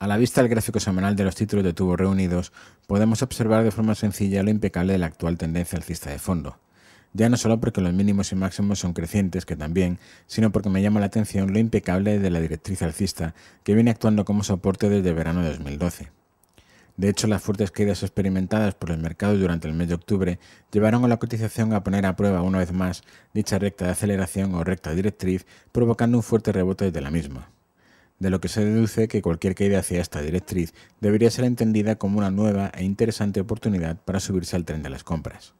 A la vista del gráfico semanal de los títulos de Tubos Reunidos, podemos observar de forma sencilla lo impecable de la actual tendencia alcista de fondo. Ya no solo porque los mínimos y máximos son crecientes, que también, sino porque me llama la atención lo impecable de la directriz alcista que viene actuando como soporte desde verano de 2012. De hecho, las fuertes caídas experimentadas por los mercados durante el mes de octubre llevaron a la cotización a poner a prueba una vez más dicha recta de aceleración o recta directriz, provocando un fuerte rebote desde la misma. De lo que se deduce que cualquier caída hacia esta directriz debería ser entendida como una nueva e interesante oportunidad para subirse al tren de las compras.